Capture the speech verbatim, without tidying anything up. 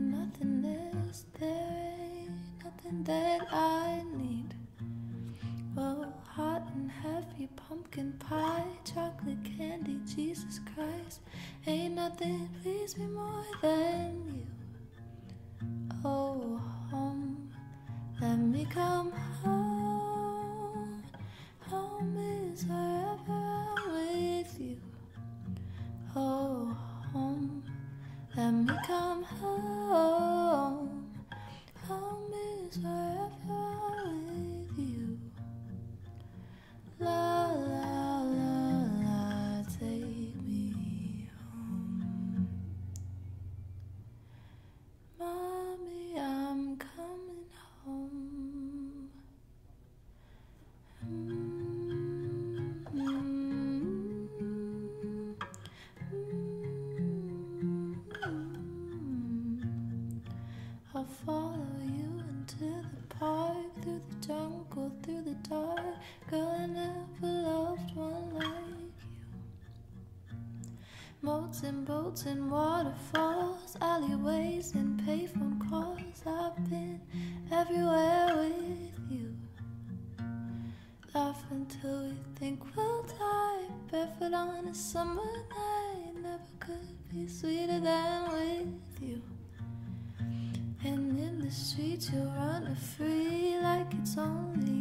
nothing is there, ain't nothing that I need. Well, hot and heavy, pumpkin pie, chocolate candy, Jesus Christ, ain't nothing please me more than you. Oh, home, let me come home. Home is wherever I'm with you. Oh, home, let me come home. Home is wherever I'm with you. La, la, la, la, take me home. Mommy, I'm coming home. Mm-hmm. Mm-hmm. I'll follow you into the park, through the jungle, through the dark. Girl, I never loved one like you. Moats and boats and waterfalls, alleyways and payphone calls. I've been everywhere with you. Laugh until we think we'll die, barefoot on a summer night. Never could be sweeter than with you. And in the streets you'll run free like it's only